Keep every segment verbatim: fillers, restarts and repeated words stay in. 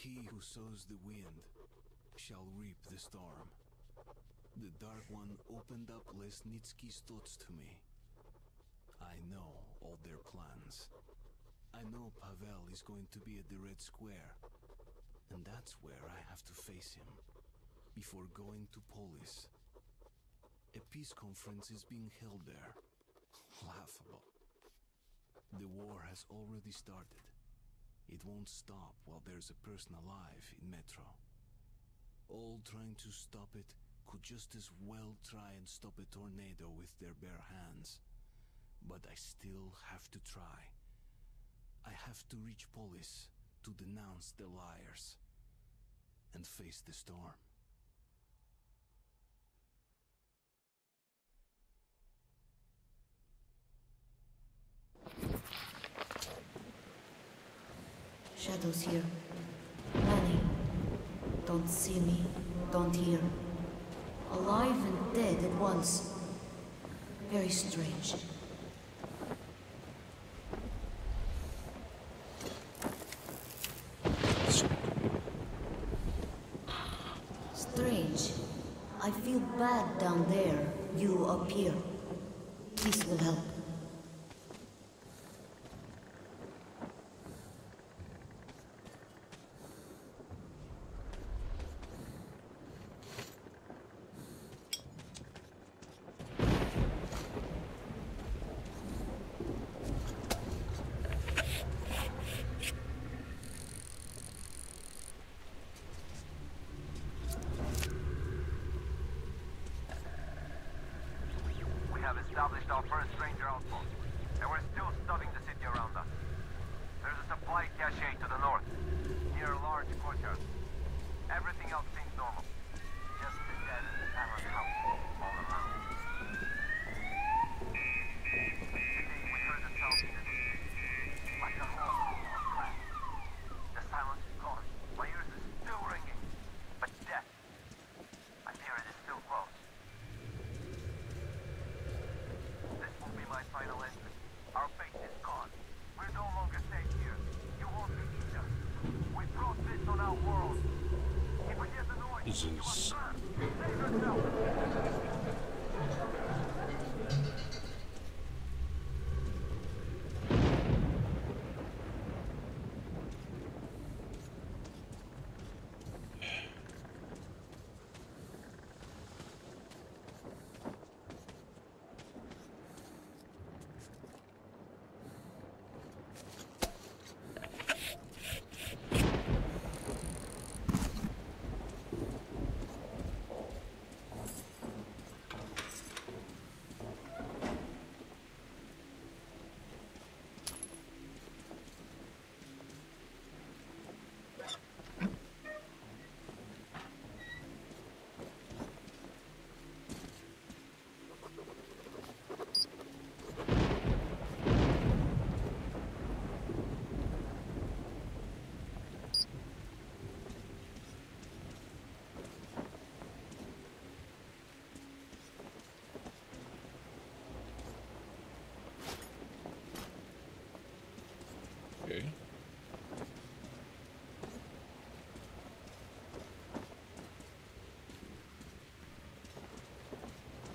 He who sows the wind shall reap the storm. The Dark One opened up Lesnitsky's thoughts to me. I know all their plans. I know Pavel is going to be at the Red Square, and that's where I have to face him, before going to Polis. A peace conference is being held there. Laughable. The war has already started. It won't stop while there's a person alive in Metro. All trying to stop it could just as well try and stop a tornado with their bare hands. But I still have to try. I have to reach Polis to denounce the liars and face the storm. Shadows here. Running. Don't see me. Don't hear. Alive and dead at once. Very strange. Strange. I feel bad down there. You up here. This will help. Established our first stranger outpost, and we're still studying the city around us. There's a supply cache to the north, near a large courtyard. Everything else seems normal. Just the dead and the hammered house all around. Sitting, we heard the sound in the distance, like a horn of glass. The silence is gone. My ears are still ringing, but death, I fear it is still close. My final entrance. Our fate is gone. We're no longer safe here. You won't be either. We brought this on our world. If we get the noise, you must serve. Save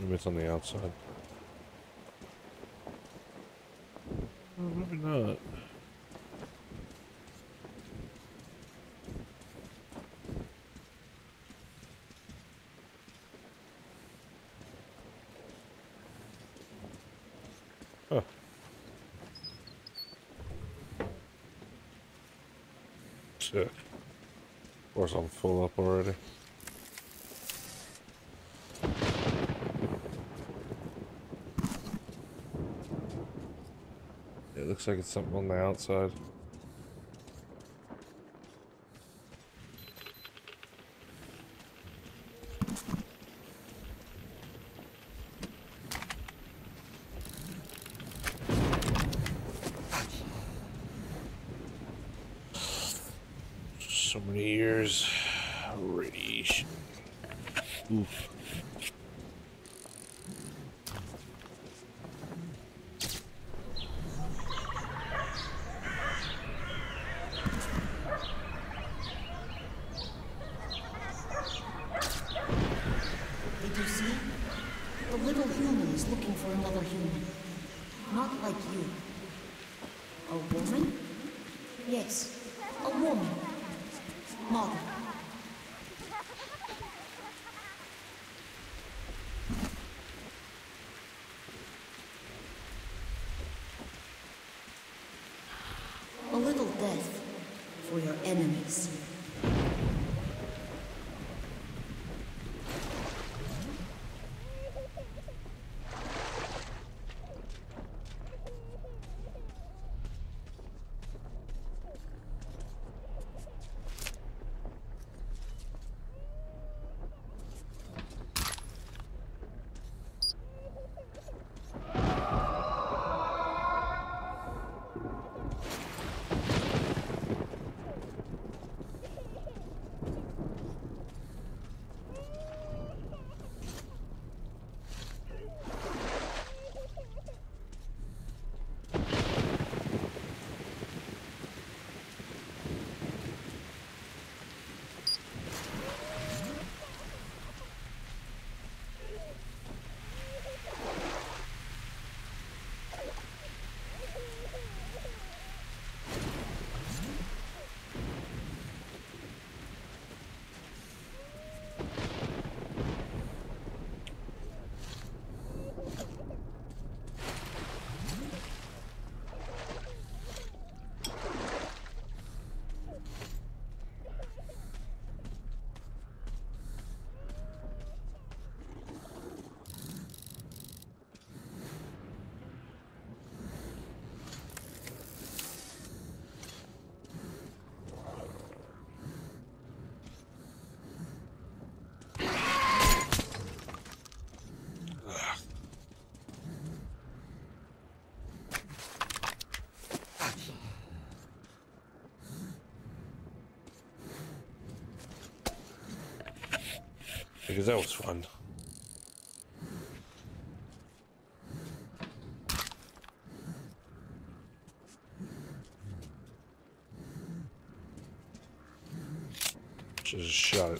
Maybe it's on the outside. Oh, maybe not. Huh. Shit. Of course I'm full up already. It looks like it's something on the outside. So many years. Radiation. Oof. Yes, a woman. Mother. A little death for your enemies. Gesellschaftsverein. Schall.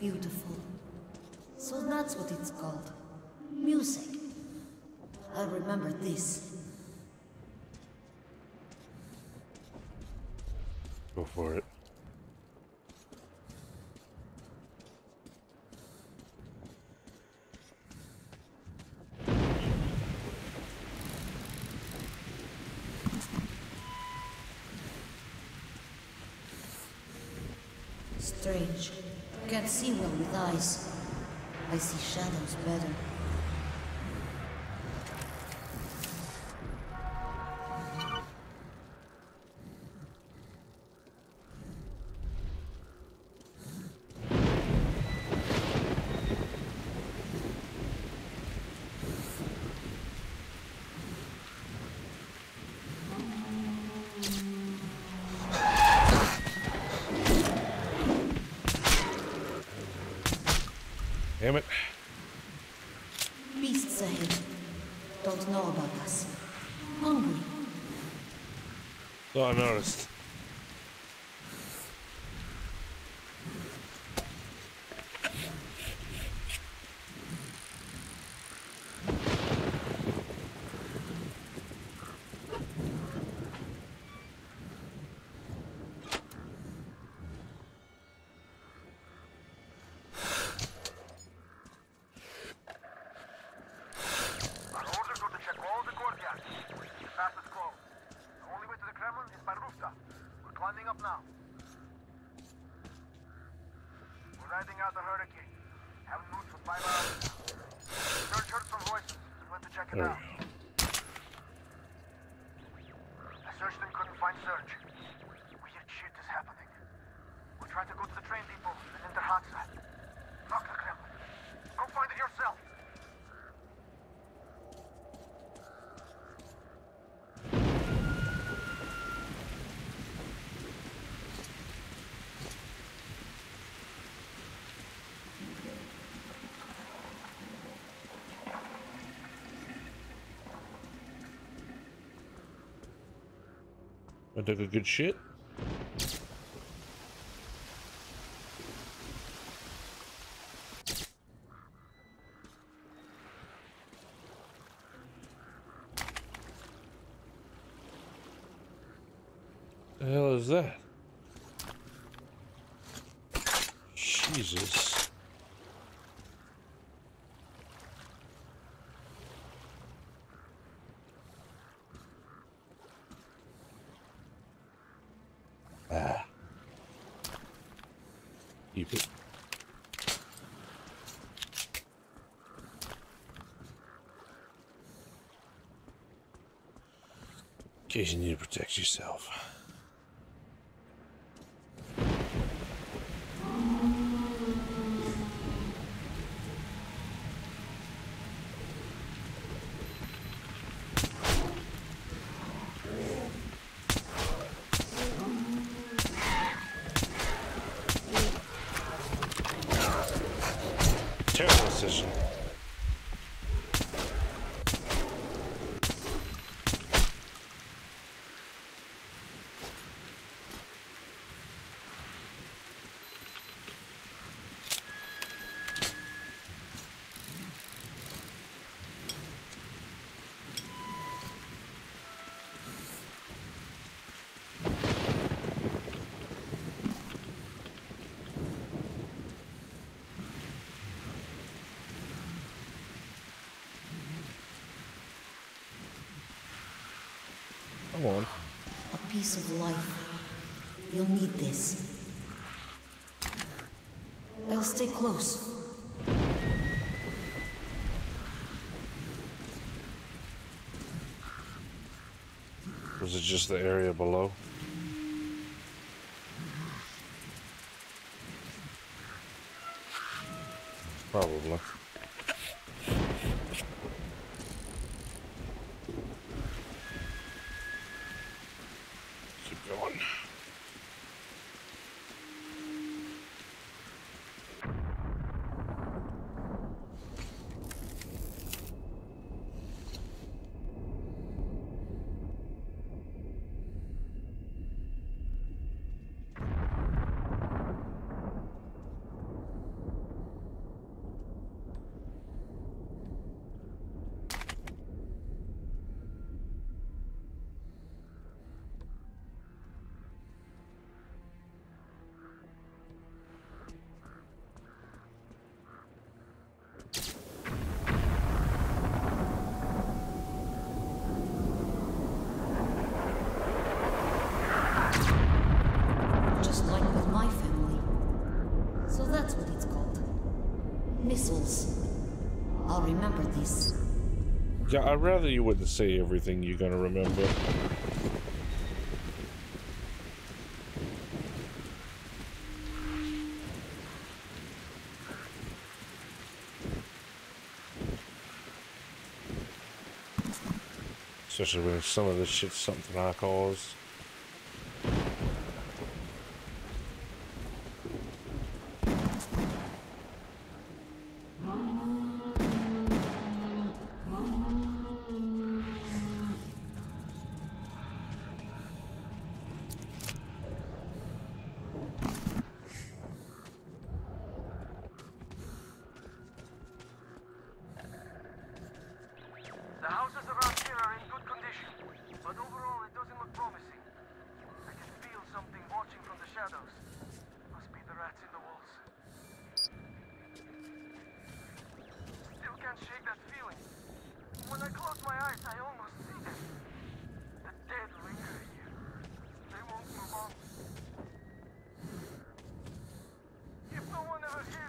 Beautiful. So that's what it's called. Music. I remember this. Go for it. Strange. I can't see well with eyes. I see shadows better. Damn it. Beasts ahead. Don't know about us. Hungry. Oh, I noticed. driving out the hurricane. Haven't moved for five hours. Search heard some voices. Went to check it out. I searched and couldn't find Serge. Weird shit is happening. We tried to go to the train depot and then the hot side. Fuck the Kremlin. Go find it yourself. I took a good shit. The hell is that? Jesus. In case you need to protect yourself. Terrible decision. A piece of life. You'll need this. I'll stay close. Was it just the area below? Probably. Yeah, I'd rather you wouldn't say everything you're gonna remember. Especially when some of this shit's something I caused. If no one ever hears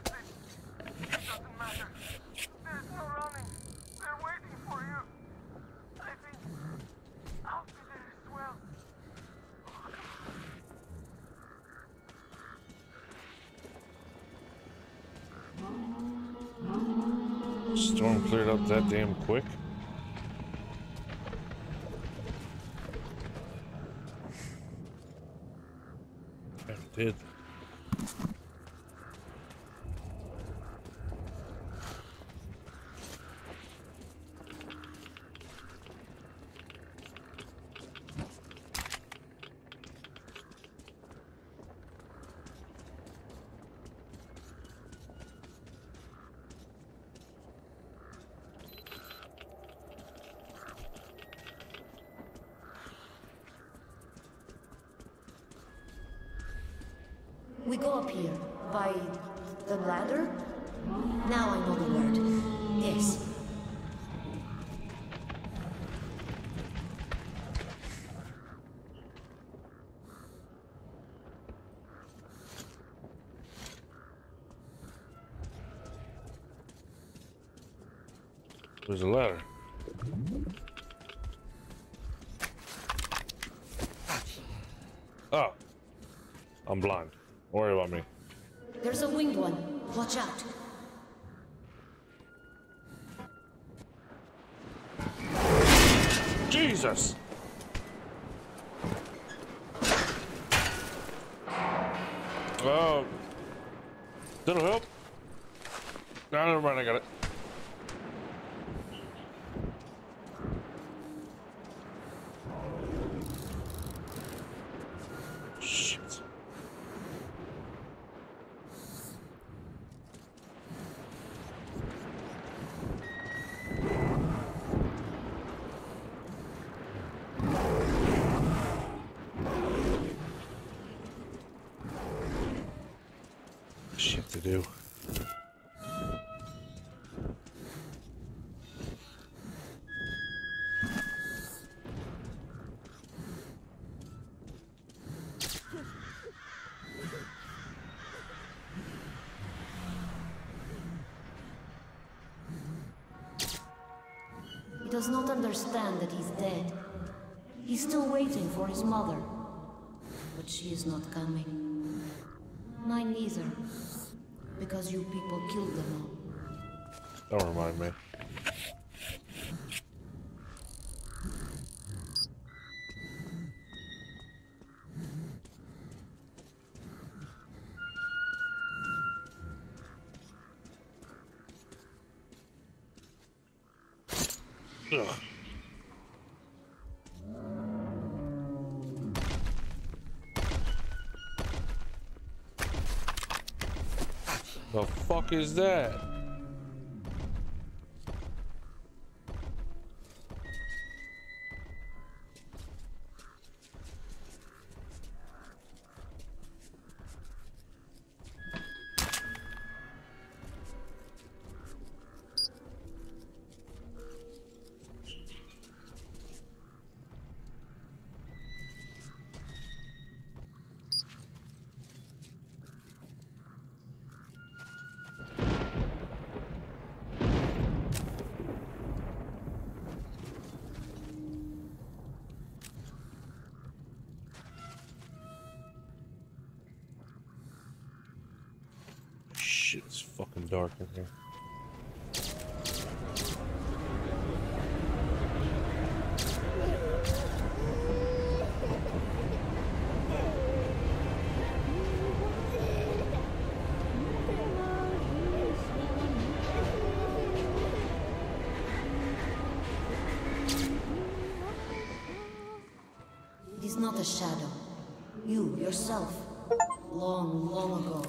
storm cleared up that damn quick. It did. We go up here, by the ladder? Now I know the word. Yes. There's a ladder. Oh. I'm blind. Don't worry about me. There's a winged one. Watch out. Jesus! Oh. That'll help. No, never mind. I got it. Do. He does not understand that he's dead. He's still waiting for his mother, but she is not coming. Mine neither. Because you people killed them all. Don't remind me. Ugh. The fuck is that? It's fucking dark in here. It is not a shadow. You, yourself. Long, long ago.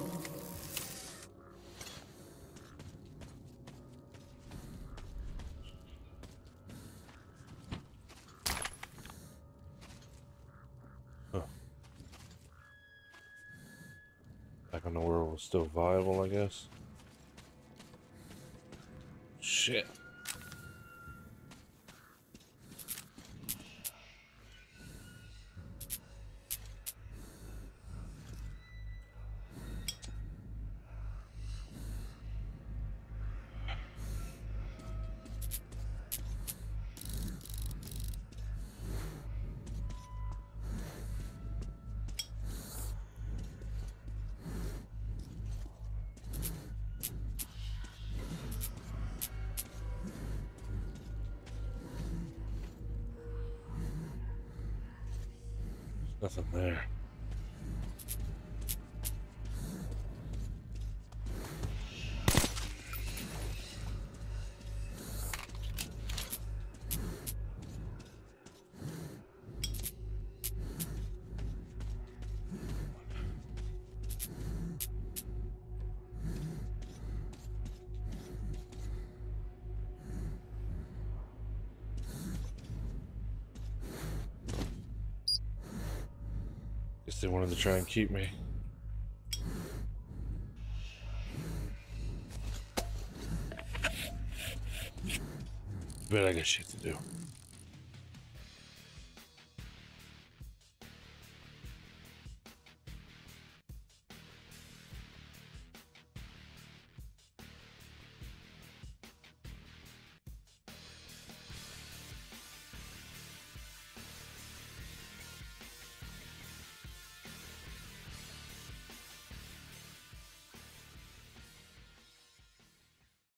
Back on the world was still viable, I guess. Shit. Nothing there. They wanted to try and keep me. Bet I got shit to do.